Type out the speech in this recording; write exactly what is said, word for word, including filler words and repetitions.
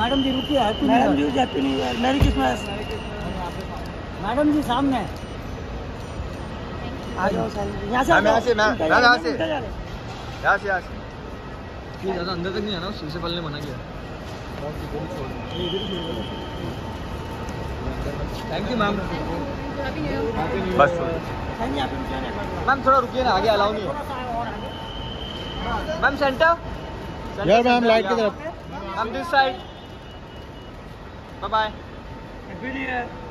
Madam ji रुकिए, madam ji happy new year, merry Christmas. Madam ji सामने आ जाओ, यहाँ से यहाँ से यहाँ से यहाँ से कि ज़्यादा अंदर तक नहीं आना, प्रिंसिपल ने मना किया। थैंक यू मैम, बस मैम थोड़ा रुकिए ना, आगे अलाउ नहीं है। मैम सेंटर यार, मैम लाइट की तरफ, ma'am this side, bye bye.